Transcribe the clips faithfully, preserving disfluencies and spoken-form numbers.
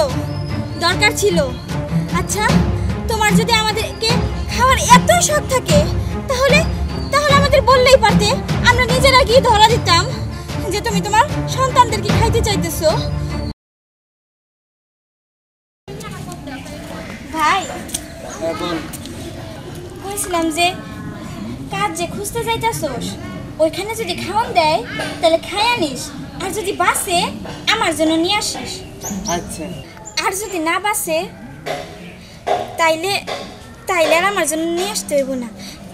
छिलो दरकार छिलो। अच्छा तुम्हार यदि आमादेरके खावार एतो शौक थाके ताहले ताहले आमादेर बोललेई पारते आमरा निजेरा गिये धरा दिताम जे तुमी तुम्हार सन्तानदेरके खाइते चाइतेछो। भाई बोल কইছিলাম যে কাজ যে খুঁজতে যাইতাছস ওইখানে যদি খাওন দেয় তাহলে খায়া নিস আর যদি বাসে আমার জন্য নিয়ে আসিস। আচ্ছা আর যদি না বাসে তাইলে তাইলে আর আমার জন্য নিয়ে আসতে হইব না,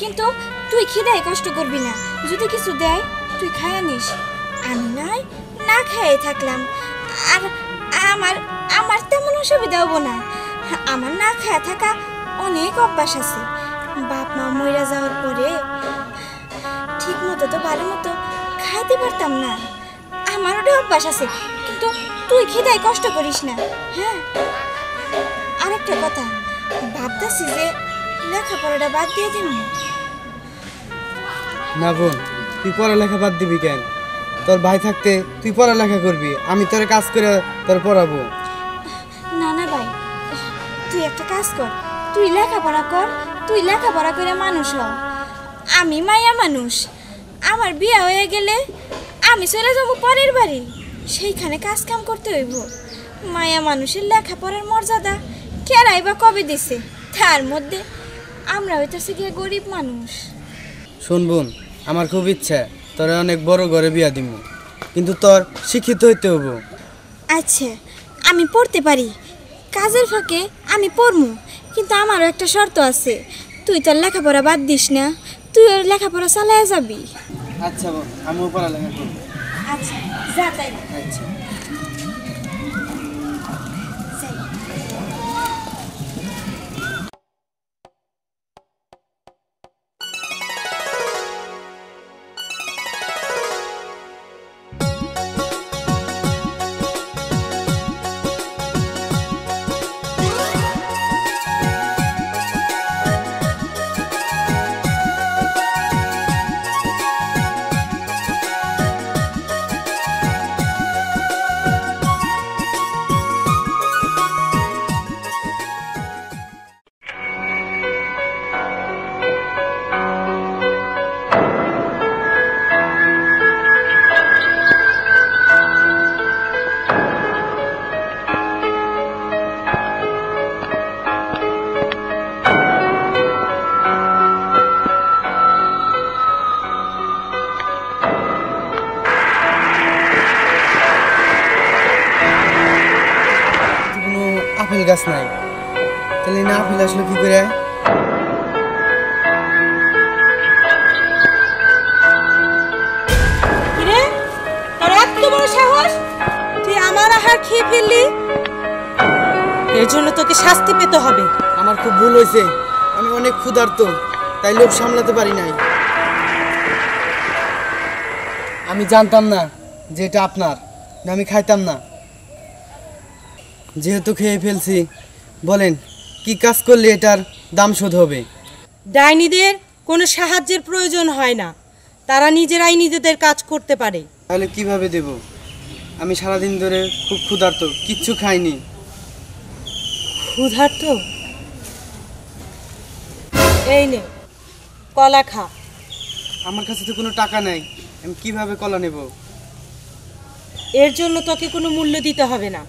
কিন্তু তুই খিদায় কষ্ট করবি না, যদি কিছু দেয় তুই খায়া নিস। আমি নাই না খেয়ে থাকলাম আর আমার আমার তেমন অসুবিধা হবো না, আমার না খেয়ে থাকা অনেক অভ্যাস আছে। বাপ মা মইরা যাওয়ার পরে ঠিক মতো তো ভালো মতো খাইতে পারতাম না, আমার ওটা অভ্যাস আছে, কিন্তু তুই খিদায় কষ্ট করিস না। হ্যাঁ আরেকটা কথা ভাবতেছি যে লেখাপড়াটা বাদ দিয়ে দিন না। বোন তুই পড়ালেখা বাদ দিবি কেন? তোর ভাই থাকতে তুই পড়ালেখা করবি, আমি তোর কাজ করে তোর পড়াবো। না না ভাই তুই একটা কাজ কর, তুই লেখাপড়া কর, তুই লেখাপড়া করে মানুষ হ। আমি মায়া মানুষ, আমার বিয়ে হয়ে গেলে আমি চলে যাবো পরের বাড়ি, সেইখানে কাজ কাম করতে হইব। মায়া মানুষের লেখাপড়ার মর্যাদা কেরাই বা কবে দিছে? তার মধ্যে আমরা হইতেছি গিয়ে গরিব মানুষ। শোন বোন আমার খুব ইচ্ছা তোরে অনেক বড় ঘরে বিয়া দিব, কিন্তু তোর শিক্ষিত হইতে হইব। আচ্ছা আমি পড়তে পারি, কাজের ফাঁকে আমি পড়মু, কিন্তু আমারও একটা শর্ত আছে, তুই তোর লেখাপড়া বাদ দিস না, তুই ওর লেখাপড়া চালাইয়া যাবি। আচ্ছা বোন আমিও পড়ালেখা করব। আচ্ছা যা তাই। আচ্ছা গাছ নাই তাহলে না ফেলে আসলো কি করে? তুই আমার আহার খেয়ে ফেললি, এর জন্য তোকে শাস্তি পেতে হবে। আমার খুব ভুল হয়েছে, আমি অনেক ক্ষুধার্ত তাই লোভ সামলাতে পারি নাই। আমি জানতাম না যে এটা আপনার, আমি খাইতাম না, যেহেতু খেয়ে ফেলছি। বলেন কি কাজ করলে এটার দাম শোধ হবে? ডাইনিদের কোনো সাহায্যের প্রয়োজন হয় না, তারা নিজেরাই নিজেদের কাজ করতে পারে। তাহলে কিভাবে দেব? আমি সারাদিন ধরে খুব ক্ষুধার্ত, কিচ্ছু খাইনি। ক্ষুধার্ত? এই নে কলা খা। আমার কাছে তো কোনো টাকা নাই, আমি কিভাবে কলা নেব? এর জন্য তোকে কোনো মূল্য দিতে হবে না,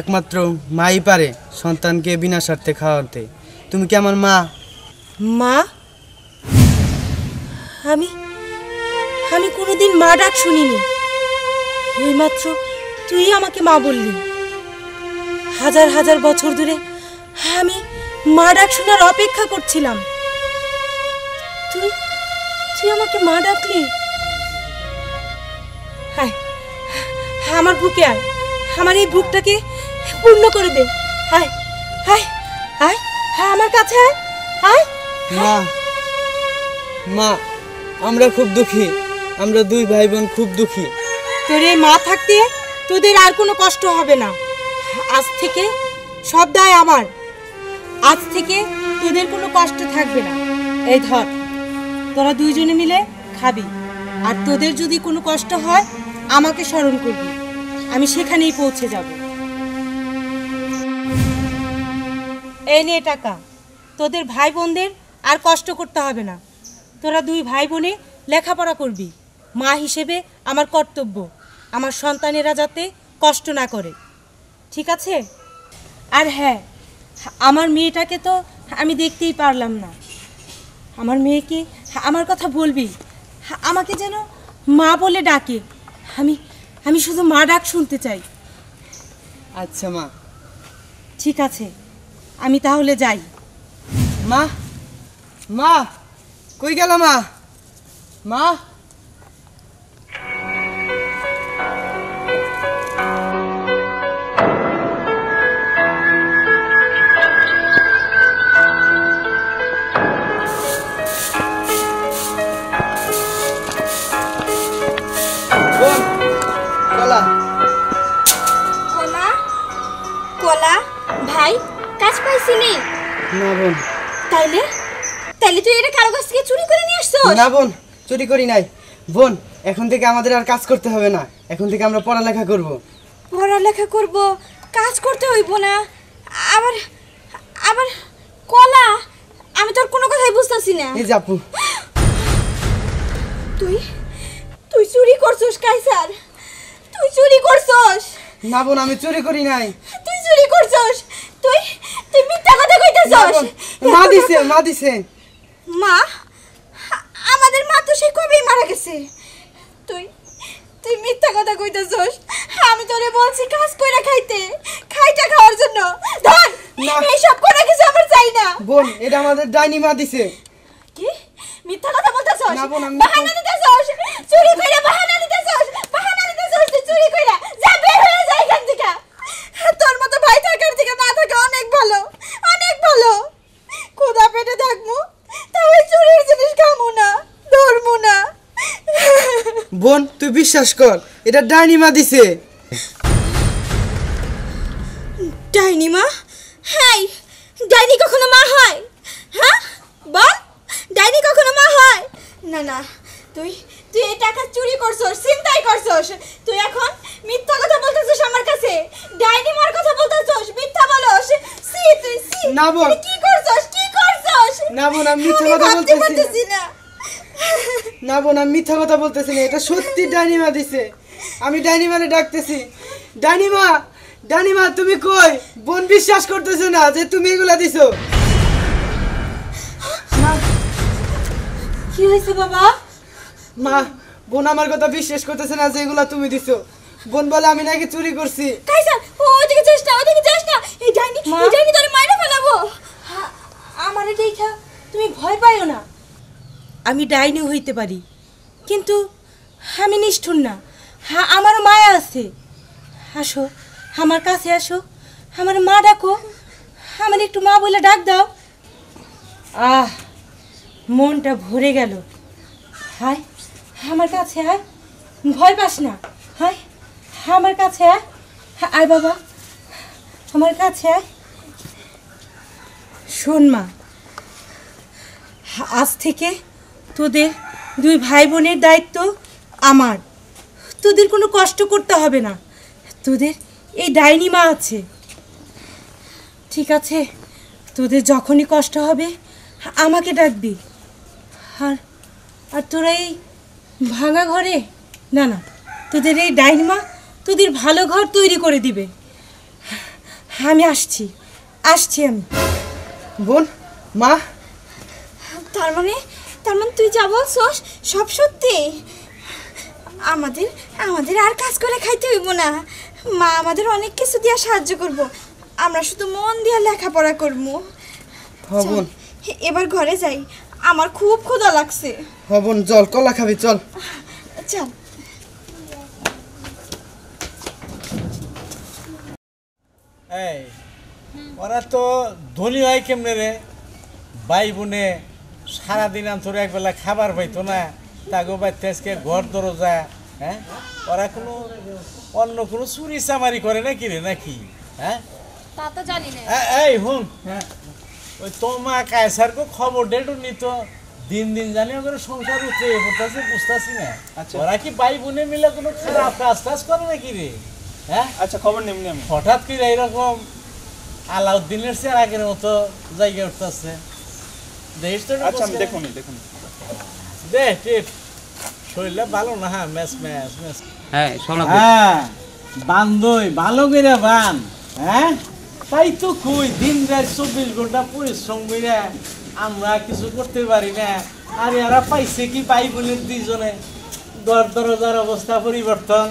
একমাত্র মাই পারে সন্তানকে বিনা স্বার্থে খাওয়াতে। তুমি কি আমার মা? মা? আমি আমি কোনোদিন মা ডাক শুনিনি, এইমাত্র তুই আমাকে মা বললি। হাজার হাজার বছর ধরে আমি মা ডাক শোনার অপেক্ষা করছিলাম, তুই তুই আমাকে মা ডাকলি। হায় আমার বুকে আয়, আমার এই বুকটাকে পূর্ণ করে দে। হায় হায় হায় হায় আমার কাছে আয় আয়। মা মা আমরা খুব দুঃখী, আমরা দুই ভাই বোন খুব দুঃখী। তোর এই মা থাকতে তোদের আর কোনো কষ্ট হবে না। আজ থেকে সব দায় আমার, আজ থেকে তোদের কোনো কষ্ট থাকবে না। এই ধর তোরা দুইজনে মিলে খাবি, আর তোদের যদি কোনো কষ্ট হয় আমাকে স্মরণ করবি, আমি সেখানেই পৌঁছে যাব। ए निये टाका तोदेर भाई बोनदेर आर कष्ट करते हबे ना। तोरा दुई भाई बोने लेखापड़ा करबी। मा हिसेबे आमार कर्तव्य आमार सन्तानेरा जाते कष्ट ना करे, ठीक आछे? आर हाँ, आमार मेयेटाके तो आमी देखतेई पारलाम ना। आमार मेयेके आमार कथा बोलबी, आमाके जेन मा बोले डाके। आमी आमी शुधु मा डाक शुनते चाई। अच्छा मा, ठीक आछे, आमी ताहले जाई। मा मा कोई गेला मा? मा भाई काज পাইছিনি না বোন? তাইলে তাইলে তুই এটা কারো কাছ থেকে চুরি করে নিয়ে আসছস? না বোন, চুরি করি নাই বোন। এখন থেকে আমাদের আর কাজ করতে হবে না। এখন থেকে আমরা পড়ালেখা করব। পড়ালেখা করব, কাজ করতে হইব না। আবার আবার কলা, আমি তোর কোনো কথাই বুঝতাছি না। এই জাপু, তুই তুই চুরি করছস? কাইসার তুই চুরি করছস? না বোন, আমি চুরি করি নাই। তুই চুরি করছস? তুই তুই মিথ্যা কথা কইতাছস। মা দিছে, মা দিছে। মা? আমাদের মা তো সেই কবেই মারা গেছে। তুই তুই মিথ্যা কথা কইতাছস। আমি তোরে বলছি কাজ কইরা খাইতে, খাইটা খাওয়ার জন্য। ধর, এই সব করে কিছু আমার চাই না। বোন, এটা আমাদের ডাইনি মা দিছে। কি মিথ্যা কথা বলতাছস? না বোন, আমি বাহানা দিতাছস। চুরি কইরা বাহানা দিতাছস। বাহানা দিতাছস তুই চুরি কইরা। যা বের হয়ে যা এখান থেকে। তোর মতো ভাই থাকার থেকে না থাকা অনেক ভালো, অনেক ভালো। খোদা পেটে থাকমু, তাও চুরির জিনিস খামু না, ধরমু না। বোন, তুই বিশ্বাস কর, এটা ডাইনি মা দিছে। ডাইনি মা? হাই, ডাইনি কখনো মা হয়? হ্যাঁ বল, ডাইনি কখনো মা হয় না। না, তুই তুই এই টাকা চুরি করছস, চিন্তাই করছস। তুই এখন মিথ্যা কথা বলতেছস আমার কাছে। ডাইনি মার কথা বলতেছস, মিথ্যা বলস। সি তুই সি। না বোন, কি করছস? কি করছস? না বোন, আমি মিথ্যা কথা বলতেছি না। না বোন, আমি মিথ্যা কথা বলতেছি না। এটা সত্যি ডাইনি মা দিছে। আমি ডাইনি মারে ডাকতেছি। ডাইনি মা, ডাইনি মা তুমি কই? বোন বিশ্বাস করতেছ না যে তুমি এগুলা দিছো। কি হইছে বাবা? মা, বোন আমার কথা বিশ্বাস করতেছ না যে এগুলা তুমি দিছো। বোন বলে আমি নাকি চুরি করছি। কাইসার, ওদিকে যাস না, ওদিকে যাস না। এই ডাইনি, এই ডাইনি তোরে মাইরা ফেলাবো। আমারে দেইখা তুমি ভয় পাইও না। আমি ডাইনি হইতে পারি, কিন্তু আমি নিষ্ঠুর না। হ্যাঁ, আমারও মায়া আছে। আসো, আমার কাছে আসো। আমার মা ডাকো। আমার একটু মা বলে ডাক দাও। আহ, মনটা ভরে গেল। হায়, আমার কাছে আয়। ভয় পাস না। হায়, আমার কাছে আয়। আয় বাবা, আমার কাছে আয়। শোন মা, আজ থেকে তোদের দুই ভাই বোনের দায়িত্ব আমার। তোদের কোনো কষ্ট করতে হবে না। তোদের এই ডাইনি মা আছে, ঠিক আছে? তোদের যখনই কষ্ট হবে আমাকে ডাকবি। আর আর তোরা এই ভাঙা ঘরে, না না, তোদের এই ডাইনি মা তোদের ভালো ঘর তৈরি করে দিবে। আমি আসছি, আসছি আমি। বোন, মা, তার মানে তার মানে তুই যা বলছস সব সত্যি। আমাদের আমাদের আর কাজ করে খাইতে হইব না। মা আমাদের অনেক কিছু দিয়া সাহায্য করব। আমরা শুধু মন দিয়া লেখাপড়া করবো। এবার ঘরে যাই, আমার খুব ক্ষুধা লাগছে। হ্যাঁ বোন, চল কলা খাবি, চল চল। এই ওরা তো ধনী হয় কেমনে রে? ভাই বোনে সারাদিন আন্তরে একবেলা খাবার পাইতো না। তাগো বাড়িতে আজকে ঘর দরজা। হ্যাঁ, ওরা কোনো অন্য কোনো চুরি চামারি করে নাকি রে? নাকি? হ্যাঁ, তা তো জানি না। এই হুম, হ্যাঁ ওই তোমা কায়সারকে খবর ডেটু নিত। দিন দিন জানি ওদের সংসার উঠে পড়তেছে, বুঝতেছি না। আচ্ছা, ওরা কি ভাই বোনে মিলে কোনো খারাপ কাজ টাজ করে নাকি রে? হ্যাঁ, আচ্ছা খবর নেমনি আমি। হঠাৎ করে এরকম আলাউদ্দিনের চেয়ে আগের মতো জায়গা উঠতেছে। আচ্ছা আমি দেখুন দেখুন দেখ টিপ শরীরটা ভালো না। হ্যাঁ ম্যাচ ম্যাচ ম্যাচ হ্যাঁ শোনা হ্যাঁ বান্দই ভালো করে বান। হ্যাঁ তাই তো কই দিন রাত চব্বিশ ঘন্টা পরিশ্রম করে আমরা কিছু করতে পারি না। আর এরা পাইছে কি পাই বলে দুইজনে দর দরজার অবস্থা পরিবর্তন,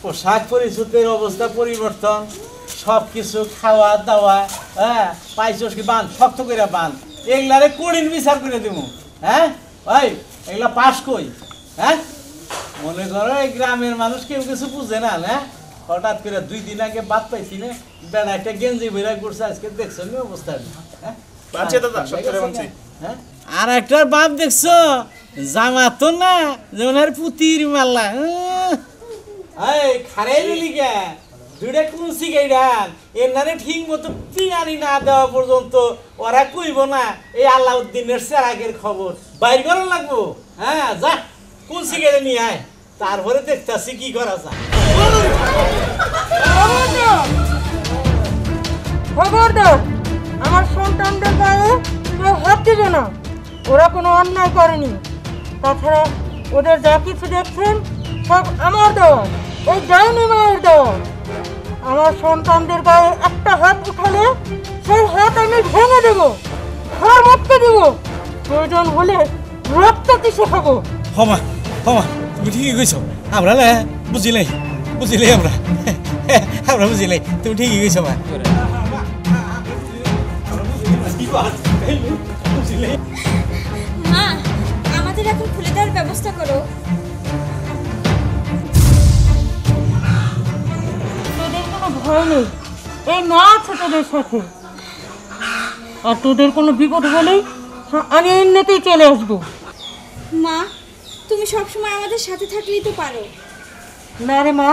পোশাক পরিচ্ছদের অবস্থা পরিবর্তন, সব কিছু খাওয়া দাওয়া। হ্যাঁ পাইছস কি বান শক্ত করে বান, এগুলারে কঠিন বিচার করে দেবো। হ্যাঁ ভাই এগুলা পাশ কই। হ্যাঁ মনে করো এই গ্রামের মানুষ কেউ কিছু বুঝে না। হ্যাঁ হঠাৎ করে দুই দিন আগে বাদ পাইছি না, বেড়া একটা গেঞ্জি বেড়া করছে আজকে দেখছো না অবস্থা। হ্যাঁ আর একটা বাপ দেখছো জামা তো না যেমন আর পুতির মাল্লা খারে লিগা দুইটা কুলসি গাইডান এনারে ঠিক মতো পিয়ানি না দেওয়া পর্যন্ত ওরা কইব না এই আলাউদ্দিনের চেয়ে আগের খবর বাইর করা লাগবো। হ্যাঁ যা কুলসি গাইডে নিয়ে আয়, তারপরে দেখতেছি কি করা যায়। খবর দাও আমার সন্তানদের গায়ে কেউ হাত দিবে না, ওরা কোনো অন্যায় করেনি। তাছাড়া ওদের যা কিছু দেখছেন সব আমার দেওয়া, ওই ডাইনি মায়ের দেওয়া। আমার সন্তানদের গায়ে একটা হাত উঠালে সেই হাত আমি ভেঙে দেবো, ঘর মুক্ত দেবো, প্রয়োজন হলে রক্ত কিছু খাবো। হমা হমা তুমি ঠিকই কইছো, আমরা না বুঝিলে বুঝিলে আমরা আমরা বুঝিলে তুমি ঠিকই কইছো। মা মা আমাদের এখন খুলে দেওয়ার ব্যবস্থা করো। ভয় নেই, এই মা আছে তোদের সাথে, আর তোদের কোনো বিপদ হলেই আমি এমনিতেই চলে আসবো। মা তুমি সবসময় আমাদের সাথে থাকলেই তো পারো। না রে মা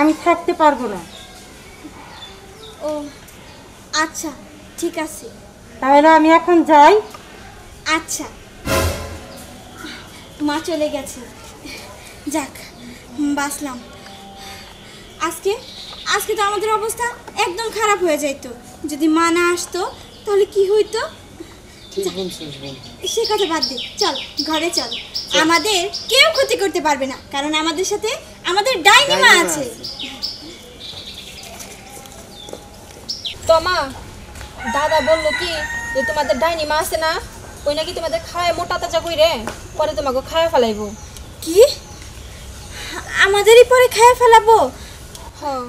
আমি থাকতে পারবো না। ও আচ্ছা ঠিক আছে, তাহলে আমি এখন যাই। আচ্ছা মা চলে গেছে, যাক বাঁচলাম। আজকে আজকে তো আমাদের অবস্থা একদম খারাপ হয়ে যেত, যদি মা না আসতো তাহলে কি হইতো। সে কথা বাদ দে, চল ঘরে চল। আমাদের কেউ ক্ষতি করতে পারবে না, কারণ আমাদের সাথে আমাদের ডাইনি মা আছে। তো মা দাদা বললো কি যে তোমাদের ডাইনি মা আছে না, ওই নাকি তোমাদের খায় মোটা তাজা কইরে পরে তোমাকে খায় ফেলাইবো। কি আমাদেরই পরে খায় ফেলাবো? হ্যাঁ।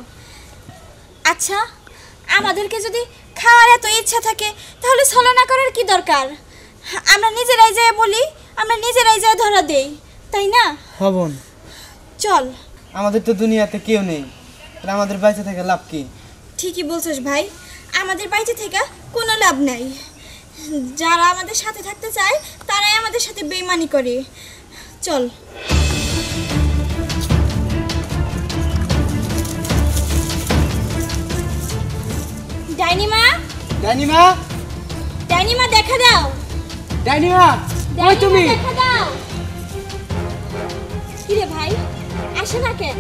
আচ্ছা আমাদেরকে যদি খাওয়ার এত ইচ্ছা থাকে তাহলে ছলনা করার কি দরকার, আমরা নিজেরাই যায় বলি, আমরা নিজেরাই যায় ধরা দেই, তাই না? হ্যাঁ বোন চল। আমাদের তো দুনিয়াতে কেউ নেই, তাহলে আমাদের বাইরে থেকে লাভ কি? ঠিকই বলছিস ভাই, আমাদের বাইরে থেকে কোনো লাভ নাই। যারা আমাদের সাথে থাকতে চায় তারাই আমাদের সাথে বেইমানি করে। চল ডাইনি মা, ডাইনি মা, ডাইনি মা দেখা দাও। ডাইনি মা ওই তুমি দেখা দাও। কি রে ভাই আসে না কেন?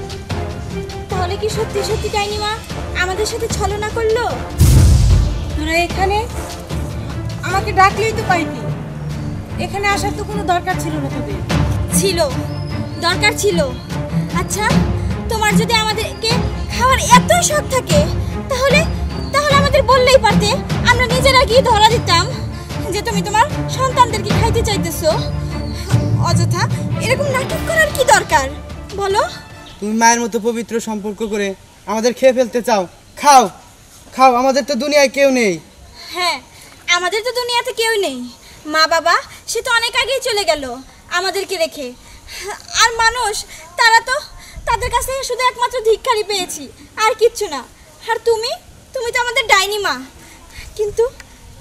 তাহলে কি সত্যি সত্যি ডাইনি মা আমাদের সাথে ছলনা করলো? তোরা এখানে আমাকে ডাকলেই তো পাইতি, এখানে আসার তো কোনো দরকার ছিল না। তোদের ছিল, দরকার ছিল। আচ্ছা তোমার যদি আমাদেরকে খাওয়ার এত শখ থাকে তাহলে তাহলে আমাদের বললেই পারতে, আমরা নিজেরা গিয়ে ধরা দিতাম যে তুমি তোমার সন্তানদেরকে খাইতে চাইতেছো। অযথা এরকম নাটক করার কি দরকার বলো? তুমি মায়ের মতো পবিত্র সম্পর্ক করে আমাদের খেয়ে ফেলতে চাও? খাও খাও, আমাদের তো দুনিয়ায় কেউ নেই। হ্যাঁ আমাদের তো দুনিয়াতে কেউ নেই, মা বাবা সে তো অনেক আগেই চলে গেল আমাদেরকে রেখে। আর মানুষ তারা তো তাদের কাছে শুধু একমাত্র ধিক্কারই পেয়েছি, আর কিচ্ছু না। আর তুমি তুমি তো আমাদের ডাইনি মা, কিন্তু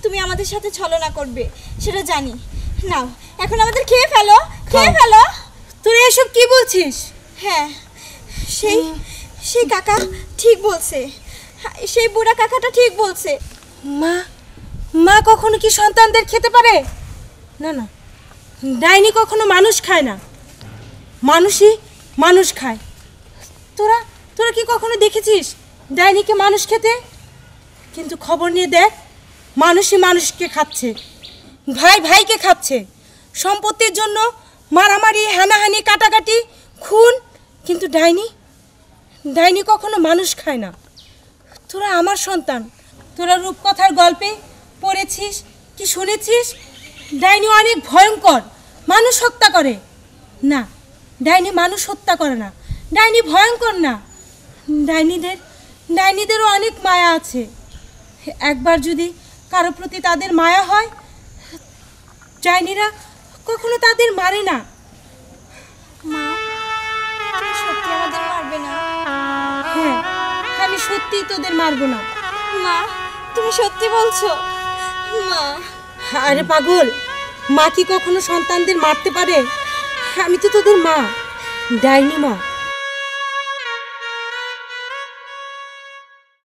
তুমি আমাদের সাথে ছলনা করবে সেটা জানি। নাও এখন আমাদের খেয়ে ফেলো, খেয়ে ফেলো। তুই এসব কি বলছিস? হ্যাঁ সেই সেই কাকা ঠিক বলছে, সেই বুড়া কাকাটা ঠিক বলছে। মা মা কখনো কি সন্তানদের খেতে পারে? না না, ডাইনি কখনো মানুষ খায় না, মানুষই মানুষ খায়। তোরা তোরা কি কখনো দেখেছিস ডাইনিকে মানুষ খেতে? किन्तु खबर निये देख मानुषी मानुष के खाच्छे भाई भाई के खाच्छे सम्पत्तिर जोन्नो मारामारी हानाहानि काटाकाटी खून किन्तु डाइनी डाइनी कखनो मानुष खाय ना। तोरा आमार सन्तान तोरा रूपकथार गल्पे पढ़ेछिस कि शुनेछिस डाइनी अनेक भयंकर मानुष हत्या करे ना। डाइनी मानुष हत्या करे ना डाइनी भयंकर ना। डाइनीदेर डाइनीदेरो अनेक माया आछे। एकबार यदि कारो प्रति तादेर माया हय डाइनीरा कखनो तादेर मारे ना। मा तुमि सत्यि आमादेर मारबे ना? हाँ आमि सत्यि तोदेर मारबो ना। मा तुमि सत्यि बोलछो? मा अरे पागल मा कि कखनो सन्तानदेर मारते पारे? आमि तो तोदेर मा डाइनी मा।